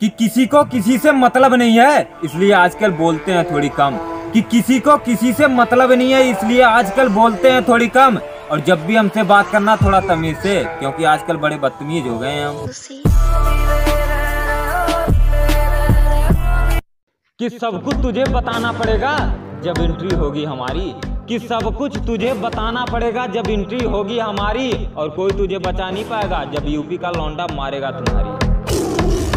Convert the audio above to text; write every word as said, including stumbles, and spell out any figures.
कि किसी को किसी से मतलब नहीं है इसलिए आजकल बोलते हैं थोड़ी कम। कि किसी को किसी से मतलब नहीं है इसलिए आजकल बोलते हैं थोड़ी कम। और जब भी हमसे बात करना थोड़ा तमीज से, क्योंकि आजकल बड़े बदतमीज हो गए हैं हम। कि सब कुछ तुझे बताना पड़ेगा जब एंट्री होगी हमारी। कि सब कुछ तुझे बताना पड़ेगा जब एंट्री होगी हमारी। और कोई तुझे बचा नहीं पाएगा जब यूपी का लौंडा मारेगा तुम्हारी।